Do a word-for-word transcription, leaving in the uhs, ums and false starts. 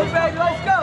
Let's go.